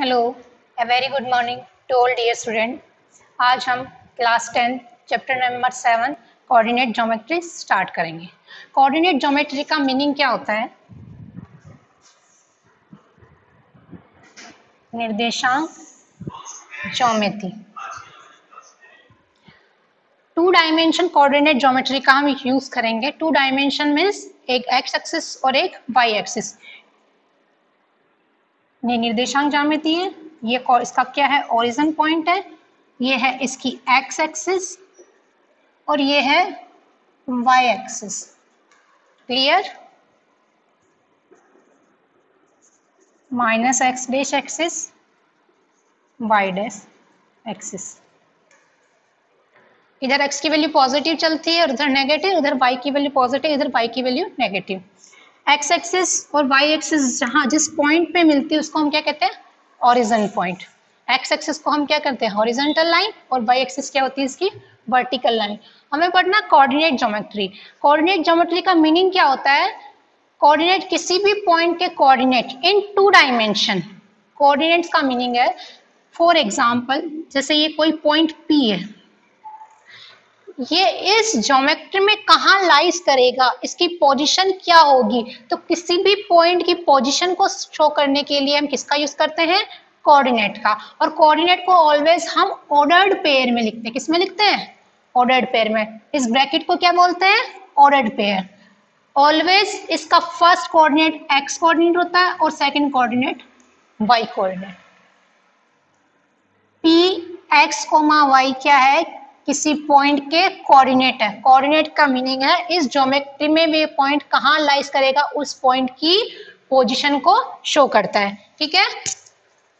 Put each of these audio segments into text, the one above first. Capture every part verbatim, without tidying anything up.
Hello, a very good morning to all dear student. आज हम class tenth chapter number seven coordinate geometry start करेंगे। Coordinate geometry का meaning क्या होता है? निर्देशांक geometry. Two dimension coordinate geometry का हम यूज करेंगे। टू डायमेंशन मीन्स एक एक्स एक्सिस और एक वाई एक्सिस। ये निर्देशांक ज्यामिति है, ये इसका क्या है ओरिजिन पॉइंट है, ये है इसकी एक्स एक्सिस और ये है Y axis. Clear? Minus x dash axis, Y dash axis. इधर एक्स की वैल्यू पॉजिटिव चलती है और उधर नेगेटिव, उधर वाई की वैल्यू पॉजिटिव, इधर वाई की वैल्यू नेगेटिव। एक्स एक्सिस और वाई एक्सिस जहाँ जिस पॉइंट पे मिलती है उसको हम क्या कहते हैं? Origin point. एक्स एक्सिस को हम क्या करते हैं? Horizontal line. और वाई एक्सिस क्या होती है? इसकी वर्टिकल लाइन। हमें पढ़ना कोऑर्डिनेट ज्योमेट्री। कोऑर्डिनेट ज्योमेट्री का मीनिंग क्या होता है? कोऑर्डिनेट किसी भी पॉइंट के coordinate in two dimension. Coordinates का मीनिंग है, फॉर एग्जाम्पल जैसे ये कोई पॉइंट पी है, ये इस ज्योमेट्री में कहाँ लाइज करेगा, इसकी पोजीशन क्या होगी। तो किसी भी पॉइंट की पोजीशन को शो करने के लिए हम किसका यूज करते हैं? कोऑर्डिनेट का। और कोऑर्डिनेट को ऑलवेज हम ऑर्डर्ड पेयर में लिखते हैं। किस में लिखते हैं? ऑर्डर्ड पेयर में। इस ब्रैकेट को क्या बोलते हैं? Ordered pair. ऑलवेज इसका फर्स्ट कोऑर्डिनेट एक्स कोऑर्डिनेट होता है और second coordinate Y coordinate. P x comma Y क्या है? किसी पॉइंट के कोऑर्डिनेट है। कोऑर्डिनेट का मीनिंग है इस ज्योमेट्री में वे पॉइंट कहाँ लाइज करेगा, उस पॉइंट की पोजीशन को शो करता है। ठीक है,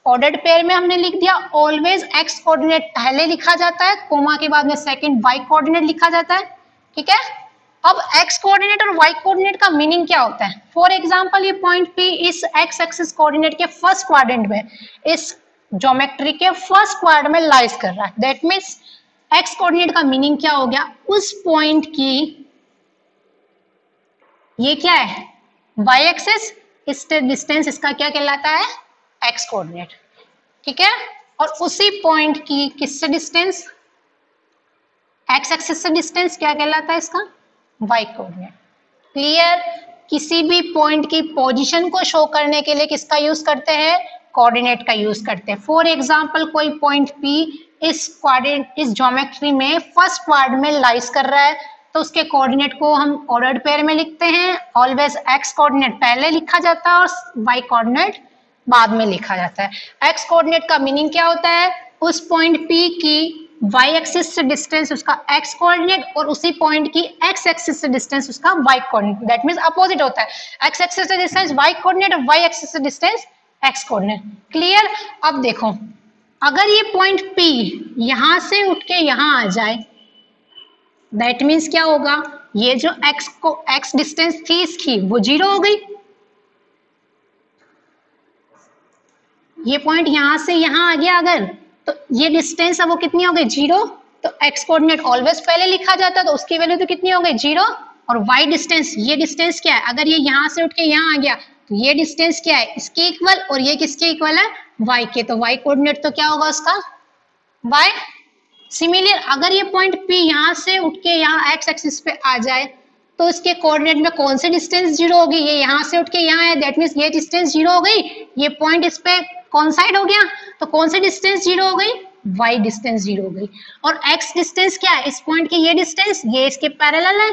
ऑर्डर्ड पेयर में हमने लिख दिया। ऑलवेज एक्स कोऑर्डिनेट पहले लिखा जाता है, कोमा के बाद में सेकंड वाई कोऑर्डिनेट लिखा जाता है। ठीक है, अब एक्स कोऑर्डिनेट और वाई कोऑर्डिनेट का मीनिंग क्या होता है? फॉर एग्जाम्पल ये पॉइंट पी इस एक्स एक्सिस कोऑर्डिनेट के फर्स्ट क्वाड्रेंट में, इस ज्योमेट्री के फर्स्ट क्वाड्रेंट में लाइज कर रहा है। दैट मीन्स एक्स कोऑर्डिनेट का मीनिंग क्या हो गया? उस पॉइंट की, ये क्या है y एक्सिस, इस डिस्टेंस इसका क्या कहलाता है? X coordinate. ठीक है, और उसी पॉइंट की किससे डिस्टेंस? एक्स एक्सिस से डिस्टेंस क्या कहलाता है इसका? y coordinate. क्लियर? किसी भी पॉइंट की पोजीशन को शो करने के लिए किसका यूज करते हैं? कोऑर्डिनेट का यूज करते हैं। फॉर एग्जाम्पल कोई पॉइंट P इस क्वाड्रेंट इस ज्योमेट्री में फर्स्ट क्वाड्रेंट में लाइज कर रहा है, तो उसके कोऑर्डिनेट को हम ऑर्डर्ड पेयर में लिखते हैं। ऑलवेज एक्स कोऑर्डिनेट पहले लिखा जाता है और वाई कोऑर्डिनेट बाद में लिखा जाता है। एक्स कोऑर्डिनेट का मीनिंग क्या होता है? उस पॉइंट पी की वाई एक्सिस से डिस्टेंस उसका एक्स कोऑर्डिनेट और उसी पॉइंट की एक्स एक्सिस से डिस्टेंस उसका Y coordinate. That means opposite होता है, एक्स एक्सिस से डिस्टेंस वाई कोऑर्डिनेट और वाई एक्सिस से डिस्टेंस एक्स कोऑर्डिनेट। क्लियर? अब देखो, अगर ये पॉइंट P यहां से उठ के यहां आ जाए, दैट मीन्स क्या होगा? ये जो x को x डिस्टेंस थी इसकी वो जीरो हो गई। ये पॉइंट यहां से यहां आ गया अगर, तो ये डिस्टेंस अब वो कितनी हो गई? जीरो। तो x कोऑर्डिनेट ऑलवेज पहले लिखा जाता है तो उसकी वैल्यू तो कितनी हो गई? जीरो। और y डिस्टेंस, ये डिस्टेंस क्या है? अगर ये यहां से उठ के यहाँ आ गया तो ये डिस्टेंस क्या है? इसके इक्वल। और ये किसके इक्वल है? y के। तो y कोऑर्डिनेट तो क्या होगा उसका? y। सिमिलर अगर ये पॉइंट P यहाँ से उठ के यहाँ x एक्सिस पे आ जाए तो इसके कोऑर्डिनेट में कौन से डिस्टेंस जीरो होगी? ये यहाँ से उठ के यहाँ है, दैट मीन्स ये डिस्टेंस जीरो हो गई। ये पॉइंट इस पे कॉन्साइड हो गया तो कौन से डिस्टेंस जीरो हो गई? y डिस्टेंस जीरो हो गई। और x डिस्टेंस क्या है? इस पॉइंट की ये डिस्टेंस, ये इसके पैरेलल है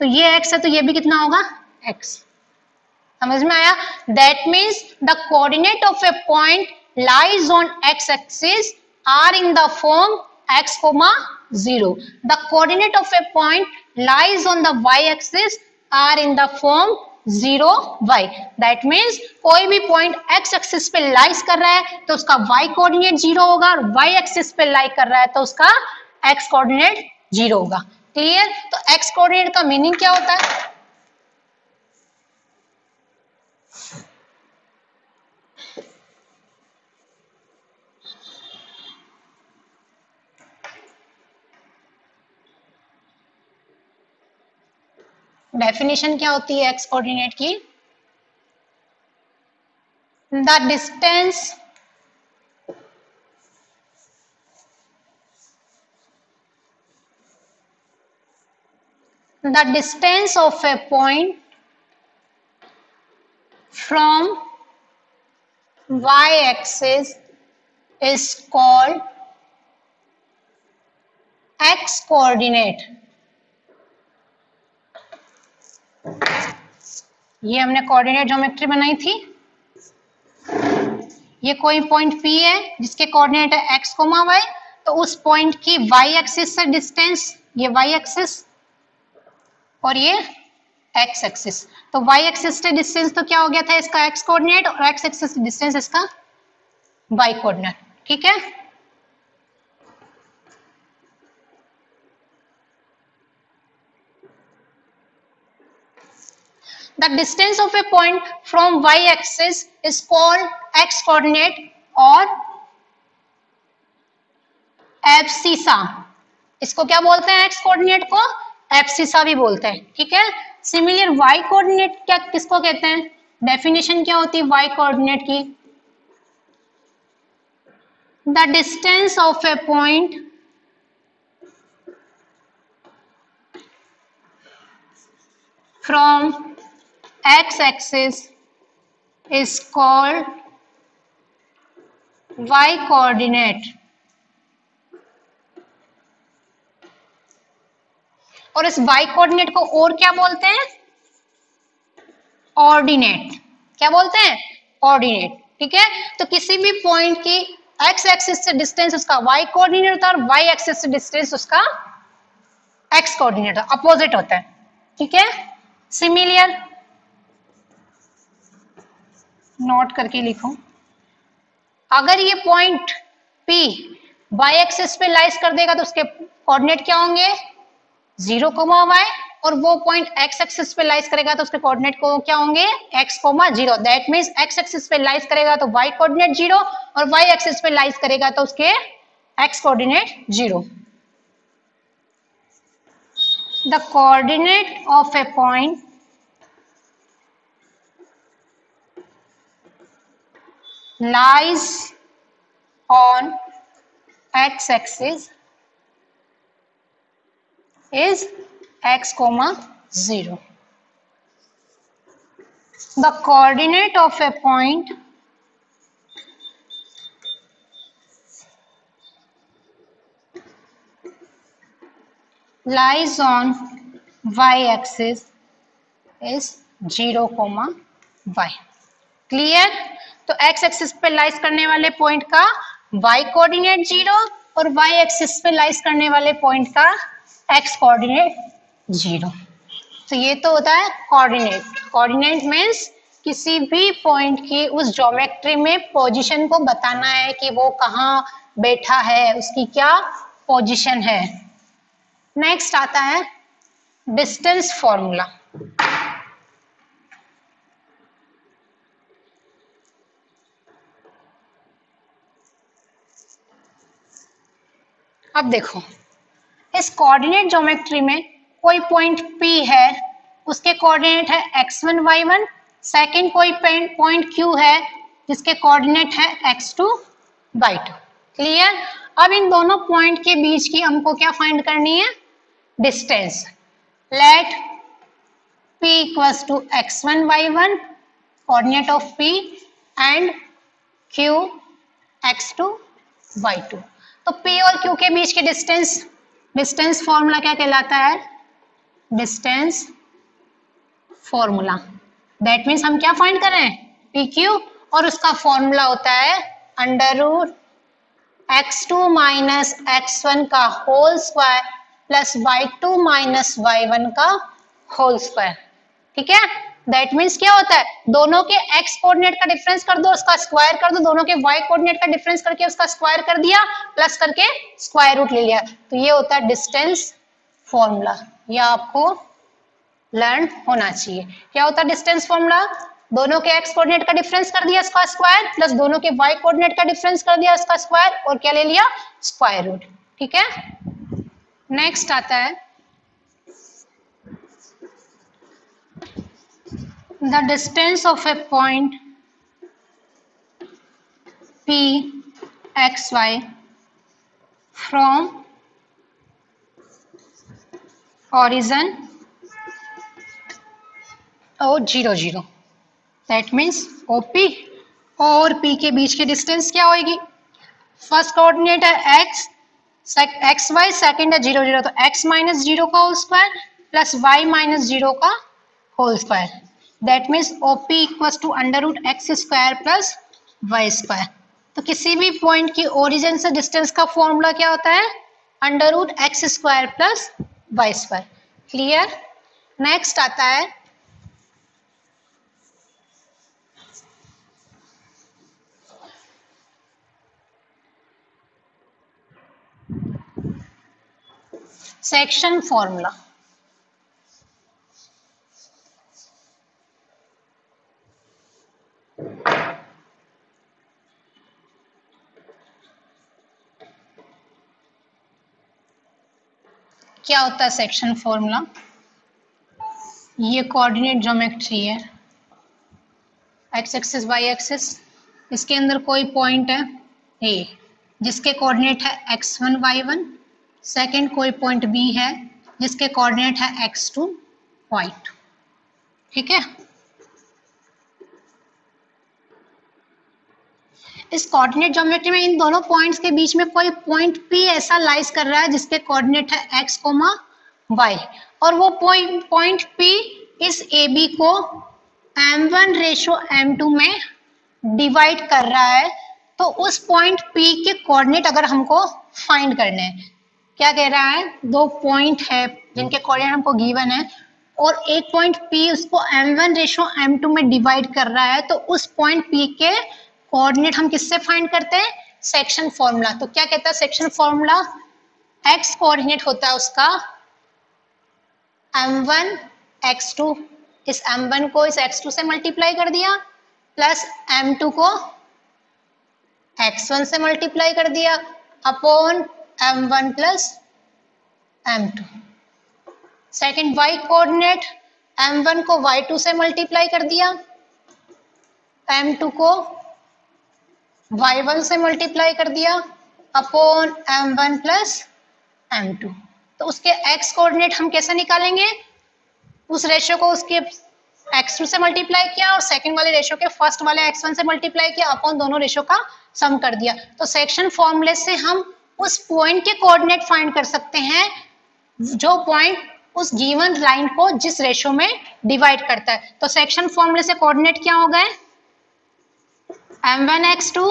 तो ये x है तो ये भी कितना होगा? x। समझ में आया? That means the coordinate of a point lies on x-axis are in the form x comma zero. The coordinate of a point lies on the y-axis are in the form zero y. That means कोई भी point x-axis पे lies कर रहा है तो उसका y coordinate zero होगा और y-axis पे lie कर रहा है तो उसका x coordinate zero होगा। Clear? तो x coordinate का meaning क्या होता है? डेफिनेशन क्या होती है एक्स कोऑर्डिनेट की? The distance the distance of a point from y-axis is called x-coordinate. ये हमने कोऑर्डिनेट ज्योमेट्री बनाई थी। ये कोई पॉइंट P है जिसके कोऑर्डिनेट है x, y, तो उस पॉइंट की y एक्सिस से डिस्टेंस, ये y एक्सिस और ये x एक्सिस। तो y एक्सिस से डिस्टेंस तो क्या हो गया था इसका x कोऑर्डिनेट, और x एक्सिस से डिस्टेंस इसका y कोऑर्डिनेट। ठीक है, the distance of a point from y axis is called x coordinate or abscissa. इसको क्या बोलते हैं, x कोऑर्डिनेट को एब्सिसा भी बोलते हैं। ठीक है, सिमिलर y कोऑर्डिनेट क्या किसको कहते हैं, डेफिनेशन क्या होती है y कोऑर्डिनेट की, the distance of a point from x axis is called y coordinate। और इस y coordinate को और क्या बोलते हैं, ऑर्डिनेट। क्या बोलते हैं, ऑर्डिनेट। ठीक है, तो किसी भी पॉइंट की x एक्सिस से डिस्टेंस उसका y कोऑर्डिनेट होता है और y एक्सिस से डिस्टेंस उसका x कोऑर्डिनेट होता है, अपोजिट होता है। ठीक है, सिमिलर नोट करके लिखो, अगर ये पॉइंट P y एक्सिस पे लाइज कर देगा तो उसके कोऑर्डिनेट क्या होंगे, जीरो कोमा वाई, और वो पॉइंट x एक्सिस पे लाइज करेगा तो उसके कोऑर्डिनेट को क्या होंगे, x comma zero. That means x axis पे लाइज करेगा तो y कोऑर्डिनेट जीरो, और y एक्सिस पे लाइज करेगा तो उसके x coordinate zero. The coordinate of a point lies on x axis is x comma zero. The coordinate of a point lies on y axis is zero comma y. Clear, तो x axis पे lies करने वाले point का y coordinate zero और y axis पे lies करने वाले point का x कोऑर्डिनेट जीरो। तो ये तो होता है कोऑर्डिनेट। कोऑर्डिनेट मींस किसी भी पॉइंट की उस ज्योमेट्री में पोजीशन को बताना है कि वो कहाँ बैठा है, उसकी क्या पोजीशन है। नेक्स्ट आता है डिस्टेंस फॉर्मूला। अब देखो, इस कोऑर्डिनेट ज्योमेट्री में कोई पॉइंट P है, उसके कोऑर्डिनेट है x one Y one. Second कोई पॉइंट Q है जिसके कोऑर्डिनेट है x two Y two. Clear, अब इन दोनों पॉइंट के बीच की हमको क्या फाइंड करनी है, distance. Let P equals to x one Y one coordinate of P and Q x two Y two. तो P और Q के बीच की डिस्टेंस, डिस्टेंस फॉर्मूला क्या कहलाता है, डिस्टेंस फॉर्मूला। दैट मीन्स हम क्या फाइंड कर रहे हैं, पी क्यू, और उसका फॉर्मूला होता है under root x two minus x one का whole square plus y two minus y one का होल स्क्वायर। ठीक है, दैट मीन्स क्या होता है, दोनों के x कोऑर्डिनेट का डिफरेंस कर दो, उसका स्क्वायर कर दो, दोनों के y कोऑर्डिनेट का डिफरेंस करके उसका स्क्वायर कर दिया, प्लस करके स्क्वायर रूट ले लिया। तो ये होता है डिस्टेंस फॉर्मूला। ये आपको लर्न होना चाहिए। क्या होता है डिस्टेंस फॉर्मूला, दोनों के x कोऑर्डिनेट का डिफरेंस कर दिया, उसका स्क्वायर, प्लस दोनों के y कोऑर्डिनेट का डिफरेंस कर दिया, उसका स्क्वायर, और क्या ले लिया, स्क्वायर रूट। ठीक है, नेक्स्ट आता है the distance of a point P x y from origin और zero zero that means O P और पी के बीच की डिस्टेंस क्या होगी? फर्स्ट कोऑर्डिनेट है एक्स एक्स वाई, सेकेंड है जीरो जीरो, तो एक्स माइनस जीरो का whole square plus y minus zero का whole square that means O P equals to under root x square plus y square. तो किसी भी point की origin से distance का फॉर्मूला क्या होता है? Under root x square plus y square. Clear? Next आता है सेक्शन फॉर्मूला। क्या होता है सेक्शन फॉर्मूला? ये कोऑर्डिनेट ज्योमेट्री है, एक्स एक्सिस वाई एक्सिस, इसके अंदर कोई पॉइंट है ए जिसके कोऑर्डिनेट है x one Y one, second कोई पॉइंट बी है जिसके कोऑर्डिनेट है एक्स टू वाई टू। ठीक है, इस कोऑर्डिनेट ज्योमेट्री में इन दोनों पॉइंट्स के बीच में कोई पॉइंट पी ऐसा लाइज कर रहा है जिसके कोऑर्डिनेट है एक्स कोमा वाई, और वो पॉइंट पॉइंट पी इस ए बी को m one ratio m two में डिवाइड कर रहा है। तो उस पॉइंट पी के कोऑर्डिनेट अगर हमको फाइंड करने हैं, क्या कह रहा है, दो पॉइंट है जिनके कोऑर्डिनेट हमको गिवन है और एक पॉइंट पी उसको m one ratio m two में डिवाइड कर रहा है, तो उस पॉइंट पी के कोऑर्डिनेट हम किससे फाइंड करते हैं? Section formula. तो क्या कहता है सेक्शन फॉर्मूला? एक्स कोऑर्डिनेट होता है उसका एम वन एक्स टू, इस एम वन को इस एक्स टू से मल्टीप्लाई कर दिया प्लस एम टू को एक्स वन से मल्टीप्लाई कर दिया upon m one plus m two. Second y coordinate, m one को वाई टू से मल्टीप्लाई कर दिया, एम टू को वाई वन से मल्टीप्लाई कर दिया upon m one plus m two. तो उसके एक्स कोऑर्डिनेट हम कैसे निकालेंगे? उस रेशो को उसके एक्स टू से मल्टीप्लाई किया और सेकंड वाले रेशो के फर्स्ट वाले एक्स वन से मल्टीप्लाई किया अपॉन दोनों रेशो का सम कर दिया। तो सेक्शन फॉर्मूले से हम उस पॉइंट के कोऑर्डिनेट फाइंड कर सकते हैं जो पॉइंट उस गिवन लाइन को जिस रेशो में डिवाइड करता है। तो सेक्शन फॉर्मूले से कोऑर्डिनेट क्या हो गए? M one x two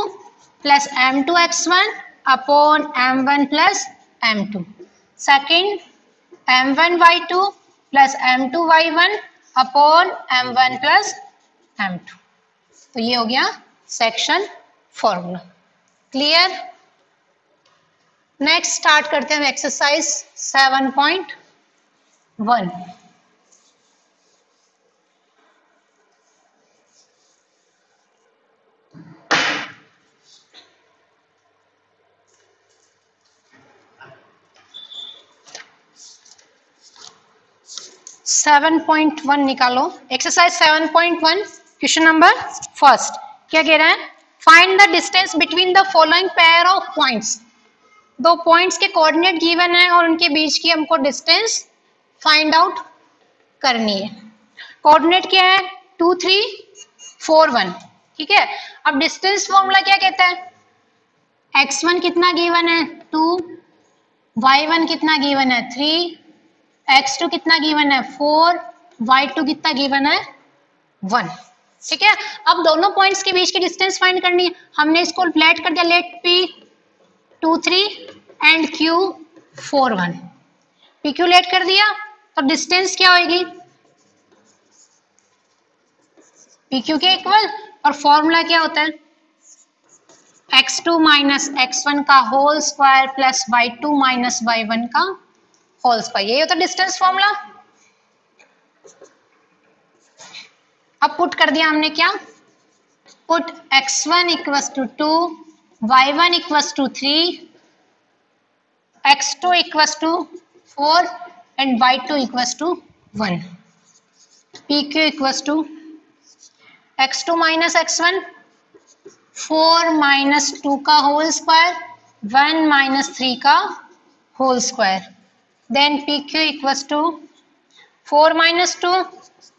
plus m two x one upon m one plus m two. Second m one y two plus m two y one upon m one plus m two. तो ये हो गया section formula. Clear? Next start करते हैं exercise seven point one. Seven point one निकालो, exercise seven point one question number first. क्या कह रहा है? Find the distance between the following pair of points. दो पॉइंट्स के कोऑर्डिनेट गिवन है और उनके बीच की हमको डिस्टेंस फाइंड आउट करनी है। कोऑर्डिनेट क्या है? Two three four one. ठीक है, अब डिस्टेंस फॉर्मूला क्या कहता है? एक्स वन कितना गिवन है? टू। वाई वन कितना गिवन है? थ्री। एक्स टू कितना गिवन है? फोर। वाई टू कितना गिवन है? वन। ठीक है, अब दोनों पॉइंट्स के बीच की डिस्टेंस फाइंड करनी है। हमने इसको प्लॉट कर दिया, let P two three and Q four one, P Q let कर दिया। तो डिस्टेंस क्या होगी? पी क्यू के इक्वल, और फॉर्मूला क्या होता है? X two minus x one का whole square plus y two minus y one का होल्स पर। यही होता डिस्टेंस फॉर्मूला। अब पुट कर दिया हमने, क्या put? X one equal to two, y one equal to three, x two equal to four and y two equal to one. P Q equal to x two minus x one, four minus two का whole square, one minus three का whole square. Then P Q equals to four minus two,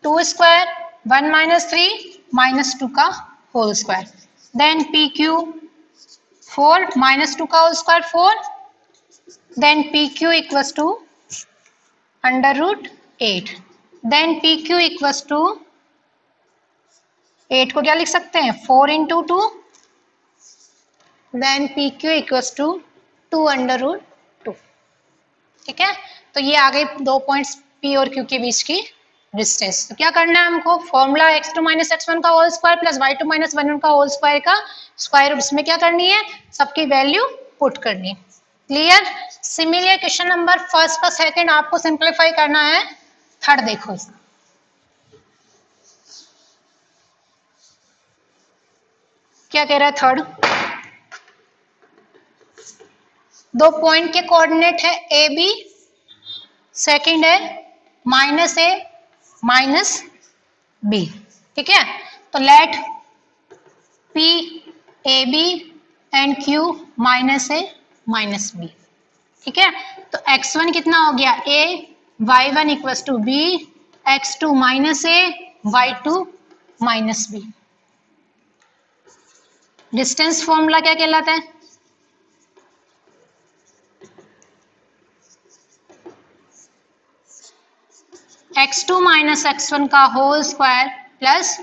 two square one minus three minus two का whole square, then P Q four minus two का whole square four, then P Q equals to under root eight, then P Q equals to eight को क्या लिख सकते हैं four into two, then P Q equals to two under root two. ठीक है, तो ये आ गई दो पॉइंट्स पी और क्यू के बीच की डिस्टेंस। तो क्या करना है हमको, formula x two minus x one का whole square plus y two minus one one का होल स्क्वायर का स्क्वायर, उसमें क्या करनी है सबकी वैल्यू पुट करनी है। Clear. Similar question number first का सेकंड आपको सिंप्लीफाई करना है। थर्ड देखो, क्या कह रहा है थर्ड, दो पॉइंट के कोऑर्डिनेट है ए बी, सेकेंड है माइनस ए माइनस बी। ठीक है, तो let P a b and Q minus a minus b. ठीक है, तो एक्स वन कितना हो गया a, y one equal to b, x two minus a, y two minus b. Distance formula क्या कहलाता है, x two minus x one का whole square plus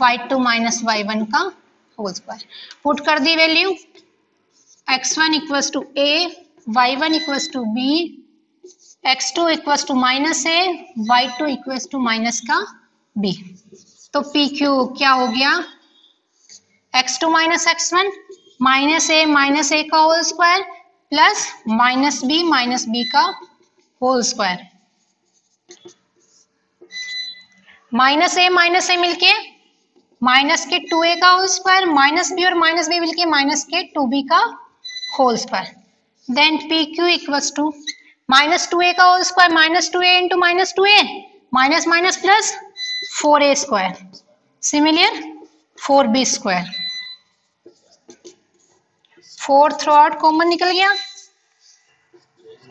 y two minus y one का whole square. Put कर दी value, x one equals to a, y one equals to b, x two equals to minus a, y two equals to minus का b. तो P Q क्या हो गया, x two minus x one minus a minus a का whole square plus minus b minus b का whole square. Minus a minus a मिलके minus के two a का होल स्क्वायर, माइनस बी और minus b मिलके minus के two b का whole square. Then P Q equals to minus two a का whole square minus two a into minus two a, minus minus plus four a square, similar four b square. Four throughout common निकल गया,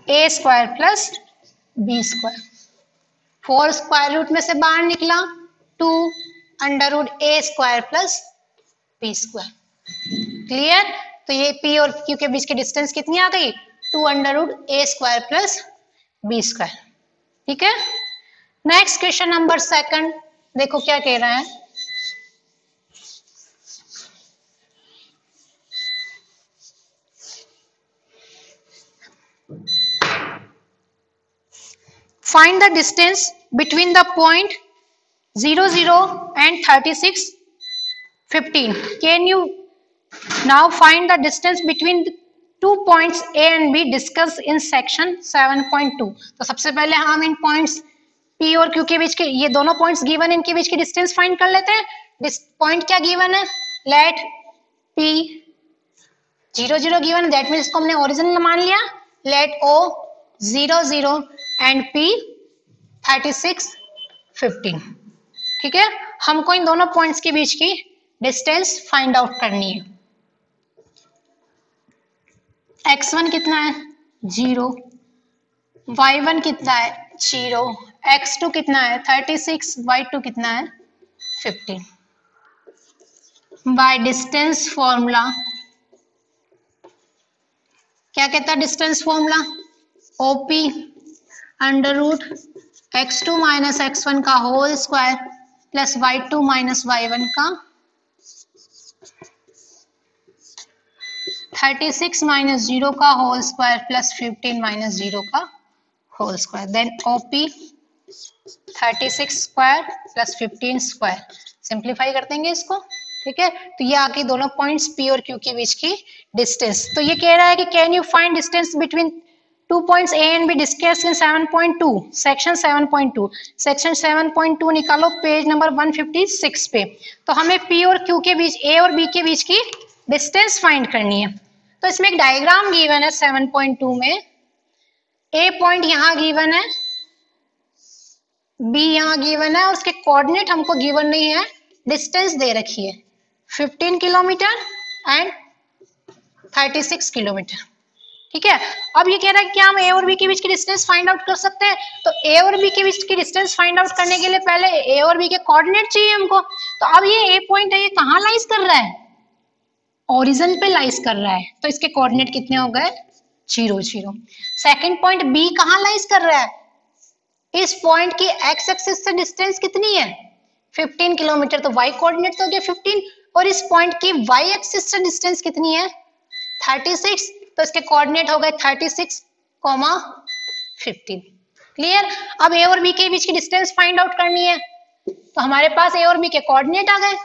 a square plus b square. Four square root में से बाहर निकला, two under root a square plus b square. Clear, तो ये P और Q के बीच की डिस्टेंस कितनी आ गई, two under root a square plus b square. ठीक है, नेक्स्ट क्वेश्चन नंबर सेकंड देखो क्या कह रहा है। Find the distance between the point zero zero and thirty six fifteen. Can you now find the distance between the two points A and B discussed in section seven point two? तो सबसे पहले हम इन points P और Q के बीच के ये दोनों points given इनके बीच की distance find कर लेते हैं। Point क्या given है? Let P zero zero given, that means इसको हमने original मान लिया। Let O zero zero and P thirty six fifteen. ठीक है, हमको इन दोनों पॉइंट्स के बीच की डिस्टेंस फाइंड आउट करनी है। एक्स वन कितना है जीरो, वाई वन कितना है जीरो, एक्स टू कितना है थर्टी सिक्स, वाई टू कितना है फिफ्टीन। बाय डिस्टेंस फॉर्मूला क्या कहता है, distance formula O P under root x two minus x one का whole square plus y two minus y one का थर्टी सिक्स माइनस जीरो का whole square plus fifteen minus zero का whole square. Then O P thirty six square plus fifteen square, simplify कर देंगे इसको। ठीक है, तो ये आके दोनों पॉइंट्स पी और क्यू के बीच की डिस्टेंस। तो ये कह रहा है कि can you find distance between two points A and B discussed in seven point two section seven point two. Section seven point two निकालो page number one fifty six पे। तो हमें पी और क्यू के बीच, ए और बी के बीच की डिस्टेंस फाइंड करनी है। तो इसमें एक डायग्राम गिवन है सेवन पॉइंट टू में, ए पॉइंट यहाँ गिवन है, बी यहाँ गिवन है और उसके कोऑर्डिनेट हमको गिवन नहीं है, डिस्टेंस दे रखी है fifteen kilometre and thirty six kilometre. ठीक है। अब ये कह रहा है कि हम ए और बी के बीच की डिस्टेंस फाइंड आउट कर सकते हैं, तो ए और बी के बीच की डिस्टेंस फाइंड आउट करने के लिए पहले ए और बी के कोऑर्डिनेट चाहिए हमको। तो अब ये ए पॉइंट है, ये कहाँ लाइज कर रहा है? ओरिजिन पे लाइज कर रहा है, तो इसके कोऑर्डिनेट कितने हो गए? Zero zero. Second point B कहाँ लाइज कर रहा है? इस पॉइंट की एक्स एक्सिस से डिस्टेंस कितनी है? फिफ्टीन किलोमीटर, तो वाई कोऑर्डिनेट तो हो गया फिफ्टीन, और इस पॉइंट की वाई एक्सिस से डिस्टेंस कितनी है? थर्टी सिक्स, तो इसके कोऑर्डिनेट हो गए थर्टी सिक्स, फिफ्टीन। क्लियर। अब ए और बी के बीच की डिस्टेंस फाइंड आउट करनी है, तो हमारे पास ए और बी के कोऑर्डिनेट आ गए।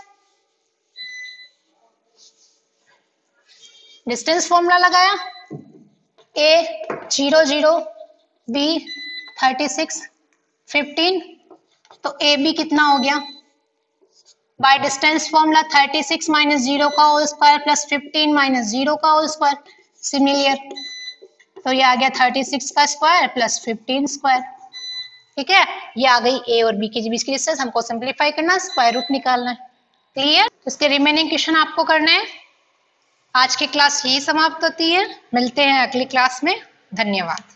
डिस्टेंस फॉर्मूला लगाया, A zero zero, B thirty six, fifteen, तो ए बी कितना हो गया? By distance formula thirty six minus zero का whole square plus fifteen minus zero का होल स्क्वायर, सिमिलर, तो ये आ गया थर्टी सिक्स का स्क्वायर प्लस फिफ्टीन स्क्वायर। ठीक है, ये आ गई ए और बी के बीच की डिस्टेंस। हमको सिंपलीफाई करना, स्क्वायर रूट निकालना है। क्लियर। इसके रिमेनिंग क्वेश्चन आपको करना है। आज की क्लास यही समाप्त होती है, मिलते हैं अगली क्लास में। धन्यवाद।